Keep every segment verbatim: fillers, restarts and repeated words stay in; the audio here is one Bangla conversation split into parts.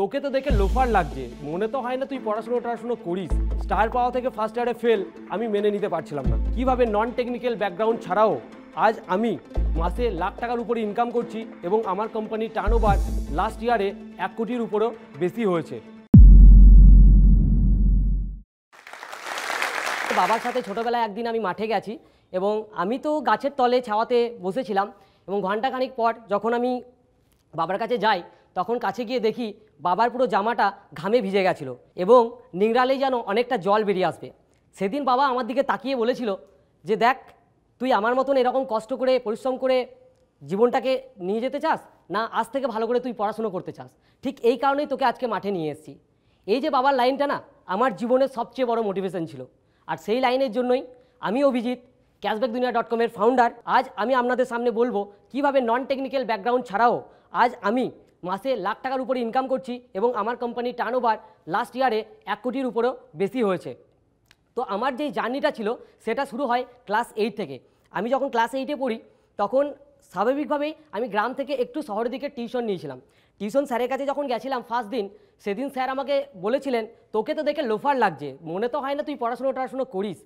তোকে তো দেখে লোফার লাগছে, মনে তো হয় না তুই পড়াশোনা টড়াশোনা করিস। স্টার পাওয়া থেকে ফার্স্ট ইয়ারে ফেল আমি মেনে নিতে পারছিলাম না। কিভাবে নন টেকনিক্যাল ব্যাকগ্রাউন্ড ছাড়াও আজ আমি মাসে লাখ টাকার উপরে ইনকাম করছি এবং আমার কোম্পানির টার্নওভার লাস্ট ইয়ারে এক কোটির উপরেও বেশি হয়েছে। বাবার সাথে ছোটোবেলায় একদিন আমি মাঠে গেছি এবং আমি তো গাছের তলে ছাওয়াতে বসেছিলাম এবং ঘণ্টাখানিক পর যখন আমি বাবার কাছে যাই তখন কাছে গিয়ে দেখি বাবার পুরো জামাটা ঘামে ভিজে গেছিলো এবং নিংড়ালেই যেন অনেকটা জল বেরিয়ে আসবে। সেদিন বাবা আমার দিকে তাকিয়ে বলেছিল যে দেখ, তুই আমার মতন এরকম কষ্ট করে পরিশ্রম করে জীবনটাকে নিয়ে যেতে চাস না, আজ থেকে ভালো করে তুই পড়াশুনো করতে চাস, ঠিক এই কারণেই তোকে আজকে মাঠে নিয়ে এসেছি। এই যে বাবার লাইনটা না আমার জীবনের সবচেয়ে বড় মোটিভেশন ছিল, আর সেই লাইনের জন্যই আমি অভিজিৎ ক্যাশব্যাক দুনিয়া ডট কমের ফাউন্ডার, আজ আমি আপনাদের সামনে বলবো কীভাবে নন টেকনিক্যাল ব্যাকগ্রাউন্ড ছাড়াও আজ আমি মাসে লাখ টাকার উপরে ইনকাম করছি এবং আমার কোম্পানির টার্নওভার লাস্ট ইয়ারে এক কোটির উপরেও বেশি হয়েছে। তো আমার যেই জার্নিটা ছিল সেটা শুরু হয় ক্লাস এইট থেকে। আমি যখন ক্লাস এইটে পড়ি তখন স্বাভাবিকভাবেই আমি গ্রাম থেকে একটু শহরের দিকে টিউশন নিয়েছিলাম। টিউশন স্যারের কাছে যখন গেছিলাম ফার্স্ট দিন, সেদিন স্যার আমাকে বলেছিলেন তোকে তো দেখে লোফার লাগছে, মনে তো হয় না তুই পড়াশুনো টড়াশুনো করিস,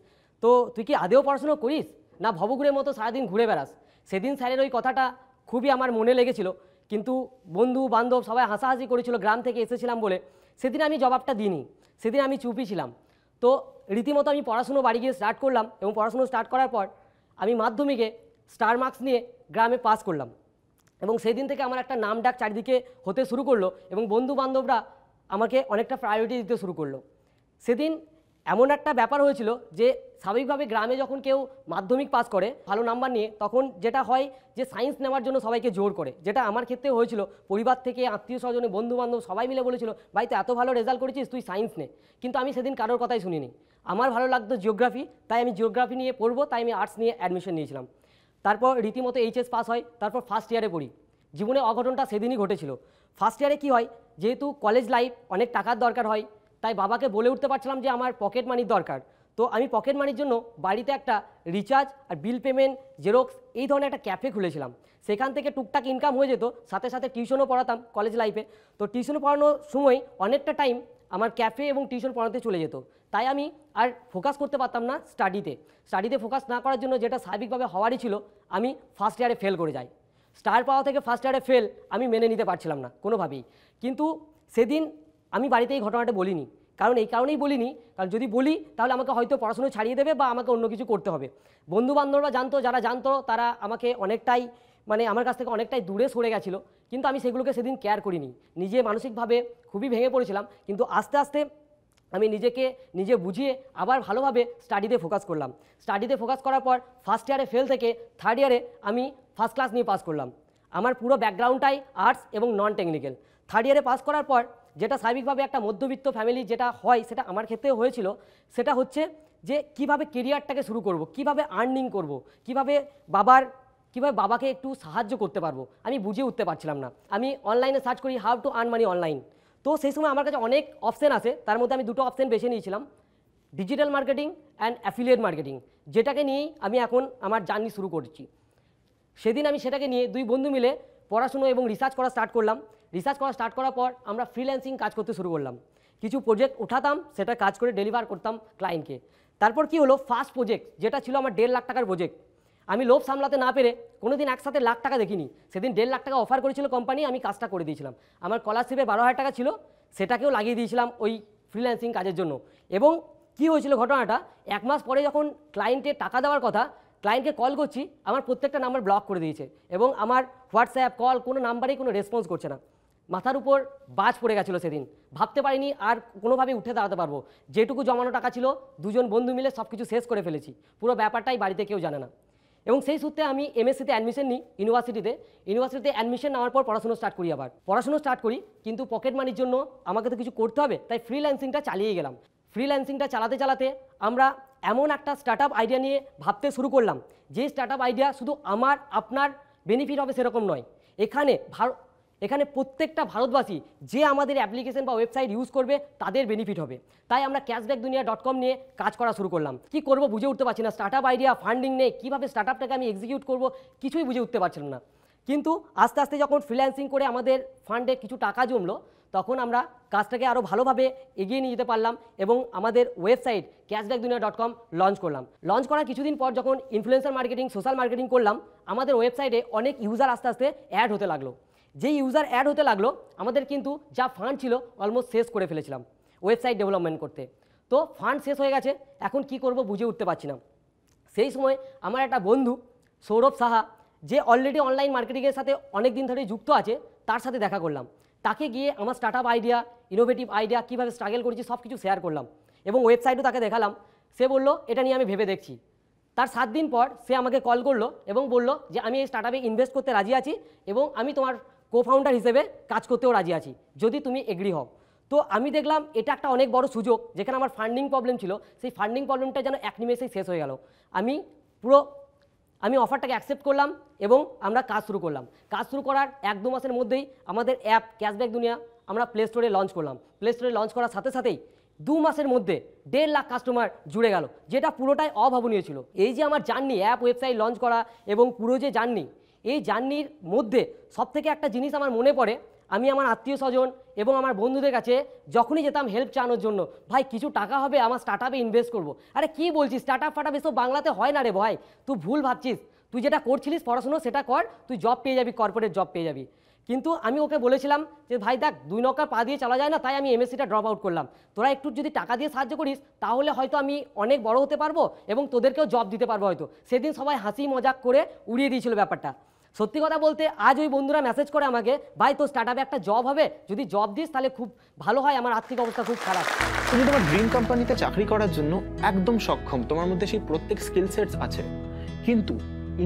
তো তুই কি আদেও পড়াশুনো করিস না ভবঘুরের মতো সারাদিন ঘুরে বেড়াস। সেদিন স্যারের ওই কথাটা খুবই আমার মনে লেগেছিল, কিন্তু বন্ধু বান্ধব সবাই হাসাহাসি করেছিল গ্রাম থেকে এসেছিলাম বলে। সেদিন আমি জবাবটা দিইনি, সেদিন আমি চুপই ছিলাম। তো রীতিমতো আমি পড়াশুনো বাড়ি গিয়ে স্টার্ট করলাম এবং পড়াশুনো স্টার্ট করার পর আমি মাধ্যমিকে স্টার মার্কস নিয়ে গ্রামে পাস করলাম এবং সেই দিন থেকে আমার একটা নাম ডাক চারিদিকে হতে শুরু করলো এবং বন্ধু বান্ধবরা আমাকে অনেকটা প্রায়োরিটি দিতে শুরু করলো। সেদিন এমন একটা ব্যাপার হয়েছিল যে স্বাভাবিকভাবে গ্রামে যখন কেউ মাধ্যমিক পাস করে ভালো নাম্বার নিয়ে তখন যেটা হয় যে সায়েন্স নেওয়ার জন্য সবাইকে জোর করে, যেটা আমার ক্ষেত্রে হয়েছিল। পরিবার থেকে আত্মীয় স্বজনে বন্ধু বান্ধব সবাই মিলে বলেছিল ভাই তুই এত ভালো রেজাল্ট করেছিস, তুই সায়েন্স নে। কিন্তু আমি সেদিন কারোর কথাই শুনিনি, আমার ভালো লাগতো জিওগ্রাফি, তাই আমি জিওগ্রাফি নিয়ে পড়বো, তাই আমি আর্টস নিয়ে অ্যাডমিশন নিয়েছিলাম। তারপর রীতিমতো এইচএস পাস হয়, তারপর ফার্স্ট ইয়ারে পড়ি। জীবনে অঘটনটা সেদিনই ঘটেছিল। ফার্স্ট ইয়ারে কি হয়, যেহেতু কলেজ লাইফ অনেক টাকার দরকার হয়, তাই বাবাকে বলে উঠতে পারছিলাম যে আমার পকেট মানির দরকার। তো আমি পকেট মানির জন্য বাড়িতে একটা রিচার্জ আর বিল পেমেন্ট জেরক্স এই ধরনের একটা ক্যাফে খুলেছিলাম, সেখান থেকে টুকটাক ইনকাম হয়ে যেত। সাথে সাথে টিউশনও পড়াতাম কলেজ লাইফে, তো টিউশন পড়ানোর সময় অনেকটা টাইম আমার ক্যাফে এবং টিউশন পড়াতে চলে যেত। তাই আমি আর ফোকাস করতে পারতাম না স্টাডিতে। স্টাডিতে ফোকাস না করার জন্য যেটা স্বাভাবিকভাবে হওয়ারই ছিল, আমি ফার্স্ট ইয়ারে ফেল করে যাই। স্টার পাওয়া থেকে ফার্স্ট ইয়ারে ফেল আমি মেনে নিতে পারছিলাম না কোনোভাবেই। কিন্তু সেদিন আমি বাড়িতে এই ঘটনাটা বলিনি, কারণ এই কারণেই বলিনি কারণ যদি বলি তাহলে আমাকে হয়তো পড়াশুনো ছাড়িয়ে দেবে বা আমাকে অন্য কিছু করতে হবে। বন্ধুবান্ধবরা জানতো, যারা জানতো তারা আমাকে অনেকটাই মানে আমার কাছ থেকে অনেকটাই দূরে সরে গেছিলো, কিন্তু আমি সেগুলোকে সেদিন কেয়ার করিনি। নিজে মানসিকভাবে খুবই ভেঙে পড়েছিলাম, কিন্তু আস্তে আস্তে আমি নিজেকে নিজে বুঝিয়ে আবার ভালোভাবে স্টাডিতে ফোকাস করলাম। স্টাডিতে ফোকাস করার পর ফার্স্ট ইয়ারে ফেল থেকে থার্ড ইয়ারে আমি ফার্স্ট ক্লাস নিয়ে পাস করলাম। আমার পুরো ব্যাকগ্রাউন্ডটাই আর্টস এবং নন টেকনিক্যাল। থার্ড ইয়ারে পাস করার পর যেটা স্বাভাবিকভাবে একটা মধ্যবিত্ত ফ্যামিলি যেটা হয়, সেটা আমার ক্ষেত্রেও হয়েছিল, সেটা হচ্ছে যে কিভাবে কেরিয়ারটাকে শুরু করব, কিভাবে আর্নিং করব, কিভাবে বাবার কীভাবে বাবাকে একটু সাহায্য করতে পারবো আমি বুঝে উঠতে পারছিলাম না। আমি অনলাইনে সার্চ করি how to earn money online. তো সেই সময় আমার কাছে অনেক অপশান আছে, তার মধ্যে আমি দুটো অপশান বেছে নিয়েছিলাম, digital marketing and affiliate marketing, যেটাকে নিয়েই আমি এখন আমার জার্নি শুরু করছি। সেদিন আমি সেটাকে নিয়ে দুই বন্ধু মিলে পড়াশুনো এবং রিসার্চ করা স্টার্ট করলাম। রিসার্চ করা স্টার্ট করার পর আমরা ফ্রিল্যান্সিং কাজ করতে শুরু করলাম। কিছু প্রজেক্ট উঠাতাম, সেটা কাজ করে ডেলিভার করতাম ক্লায়েন্টকে। তারপর কি হলো, ফার্স্ট প্রজেক্ট যেটা ছিল আমার দেড় লাখ টাকার প্রজেক্ট, আমি লোভ সামলাতে না পেরে কোনোদিন একসাথে লাখ টাকা দেখিনি, সেদিন দেড় লাখ টাকা অফার করেছিল কোম্পানি, আমি কাজটা করে দিয়েছিলাম। আমার স্কলারশিপে বারো হাজার টাকা ছিল, সেটাকেও লাগিয়ে দিয়েছিলাম ওই ফ্রিল্যান্সিং কাজের জন্য। এবং কি হয়েছিল ঘটনাটা, এক মাস পরে যখন ক্লায়েন্টে টাকা দেওয়ার কথা, ক্লায়েন্টকে কল করছি, আমার প্রত্যেকটা নাম্বার ব্লক করে দিয়েছে এবং আমার হোয়াটসঅ্যাপ কল কোনো নাম্বারেই কোনো রেসপন্স করছে না। মাথার উপর বাজ পড়ে গেছিলো সেদিন, ভাবতে পারিনি আর কোনোভাবে উঠে দাঁড়াতে পারবো। যেটুকু জমানো টাকা ছিল দুজন বন্ধু মিলে সব কিছু শেষ করে ফেলেছি, পুরো ব্যাপারটাই বাড়িতে কেউ জানে না। এবং সেই সূত্রে আমি এমএসসিতে অ্যাডমিশন নিই ইউনিভার্সিটিতে। ইউনিভার্সিটিতে অ্যাডমিশন নেওয়ার পর পড়াশোনা স্টার্ট করি, আবার পড়াশোনা স্টার্ট করি কিন্তু পকেট মানির জন্য আমাকে তো কিছু করতে হবে, তাই ফ্রিল্যান্সিংটা চালিয়ে গেলাম। ফ্রিল্যান্সিংটা চালাতে চালাতে আমরা এমন একটা স্টার্ট আপ আইডিয়া নিয়ে ভাবতে শুরু করলাম, যে স্টার্ট আপ আইডিয়া শুধু আমার আপনার বেনিফিট হবে সেরকম নয়, এখানে ভারত এখানে প্রত্যেকটা ভারতবাসী যে আমাদের অ্যাপ্লিকেশন বা ওয়েবসাইট ইউজ করবে তাদের বেনিফিট হবে। তাই আমরা ক্যাশব্যাক দুনিয়া ডট কম নিয়ে কাজ করা শুরু করলাম। কি করব বুঝে উঠতে পারছি না, স্টার্ট আপ আইডিয়া ফান্ডিং নেই, কীভাবে স্টার্ট আপটাকে আমি এক্সিকিউট করব কিছুই বুঝে উঠতে পারছিলাম না। কিন্তু আস্তে আস্তে যখন ফ্রিল্যান্সিং করে আমাদের ফান্ডে কিছু টাকা জমলো, তখন আমরা কাজটাকে আরও ভালোভাবে এগিয়ে নিয়ে যেতে পারলাম এবং আমাদের website cashback Duniya dot com launch করলাম। লঞ্চ করার কিছুদিন পর যখন ইনফ্লুয়েন্সার মার্কেটিং সোশ্যাল মার্কেটিং করলাম আমাদের ওয়েবসাইটে অনেক ইউজার আস্তে আস্তে অ্যাড হতে লাগলো। যেই ইউজার অ্যাড হতে লাগলো আমাদের কিন্তু যা ফান্ড ছিল অলমোস্ট শেষ করে ফেলেছিলাম ওয়েবসাইট ডেভেলপমেন্ট করতে। তো ফান্ড শেষ হয়ে গেছে, এখন কি করব বুঝে উঠতে পারছি না। সেই সময় আমার একটা বন্ধু সৌরভ সাহা যে অলরেডি অনলাইন মার্কেটিংয়ের সাথে অনেক দিন ধরেই যুক্ত আছে তার সাথে দেখা করলাম। তাকে গিয়ে আমার startup idea innovative idea কীভাবে স্ট্রাগল করেছি সব কিছু শেয়ার করলাম এবং ওয়েবসাইটও তাকে দেখালাম। সে বললো এটা নিয়ে আমি ভেবে দেখছি। তার সাত দিন পর সে আমাকে কল করলো এবং বললো যে আমি এই স্টার্ট আপে ইনভেস্ট করতে রাজি আছি এবং আমি তোমার কো ফাউন্ডার হিসেবে কাজ করতেও রাজি আছি যদি তুমি এগ্রি হও। তো আমি দেখলাম এটা একটা অনেক বড় সুযোগ, যেখানে আমার ফান্ডিং প্রবলেম ছিল সেই ফান্ডিং প্রবলেমটা যেন এক নিমেষেই শেষ হয়ে গেল। আমি পুরো আমি অফারটাকে অ্যাকসেপ্ট করলাম এবং আমরা কাজ শুরু করলাম। কাজ শুরু করার এক দু মাসের মধ্যেই আমাদের অ্যাপ ক্যাশব্যাক দুনিয়া আমরা প্লে স্টোরে লঞ্চ করলাম। প্লে স্টোরে লঞ্চ করার সাথে সাথেই দু মাসের মধ্যে দেড় লাখ কাস্টমার জুড়ে গেল, যেটা পুরোটাই অভাবনীয় ছিল। এই যে আমার জার্নি অ্যাপ ওয়েবসাইট লঞ্চ করা এবং পুরো যে জার্নি, এই জার্নির মধ্যে সবথেকে একটা জিনিস আমার মনে পড়ে, আমি আমার আত্মীয় স্বজন এবং আমার বন্ধুদের কাছে যখনই যেতাম হেল্প চাওয়ানোর জন্য, ভাই কিছু টাকা হবে আমার স্টার্ট আপে ইনভেস্ট করবো। আরে কি বলছিস স্টার্ট আপ ফাটাপ এসব বাংলাতে হয় না রে ভাই, তুই ভুল ভাবছিস, তুই যেটা করছিলিস পড়াশুনো সেটা কর, তুই জব পেয়ে যাবি, কর্পোরেট জব পেয়ে যাবি। কিন্তু আমি ওকে বলেছিলাম যে ভাই দেখ দুই নৌকার পা দিয়ে চলা যায় না, তাই আমি এমএসসিটা ড্রপ আউট করলাম। তোরা একটু যদি টাকা দিয়ে সাহায্য করিস তাহলে হয়তো আমি অনেক বড় হতে পারবো এবং তোদেরকেও জব দিতে পারবো হয়তো। সেদিন সবাই হাসি মজাক করে উড়িয়ে দিয়েছিল ব্যাপারটা। সত্যি কথা বলতে আজ ওই বন্ধুরা মেসেজ করে আমাকে, ভাই তোর স্টার্ট আপে একটা জব হবে, যদি জব দিস তাহলে খুব ভালো হয়, আমার আর্থিক অবস্থা খুব খারাপ। তুমি তোমার ড্রিম কোম্পানিতে চাকরি করার জন্য একদম সক্ষম, তোমার মধ্যে সেই প্রত্যেক স্কিল সেটস আছে, কিন্তু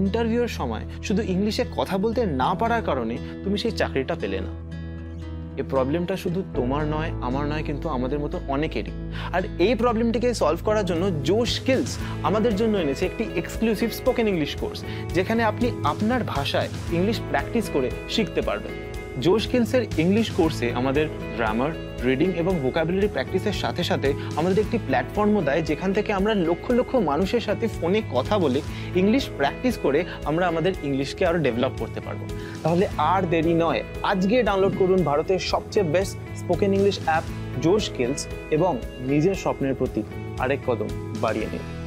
ইন্টারভিউয়ের সময় শুধু ইংলিশে কথা বলতে না পারার কারণে তুমি সেই চাকরিটা পেলে না। এই প্রবলেমটা শুধু তোমার নয়, আমার নয়, কিন্তু আমাদের মতো অনেকেরই। আর এই প্রবলেমটিকে সলভ করার জন্য জোশ স্কিলস আমাদের জন্য এনেছে একটি এক্সক্লুসিভ স্পোকেন ইংলিশ কোর্স, যেখানে আপনি আপনার ভাষায় ইংলিশ প্র্যাকটিস করে শিখতে পারবেন। জোশ স্কিলসের ইংলিশ কোর্সে আমাদের গ্রামার, রিডিং এবং ভোকাবুলারি প্র্যাকটিসের সাথে সাথে আমাদের একটি প্ল্যাটফর্মও দেয়, যেখান থেকে আমরা লক্ষ লক্ষ মানুষের সাথে ফোনে কথা বলে ইংলিশ প্র্যাকটিস করে আমরা আমাদের ইংলিশকে আরও ডেভেলপ করতে পারবো। তাহলে আর দেরি নয়, আজকে ডাউনলোড করুন ভারতের সবচেয়ে best spoken English app Josh skills এবং নিজের স্বপ্নের প্রতি আরেক কদম বাড়িয়ে নিন।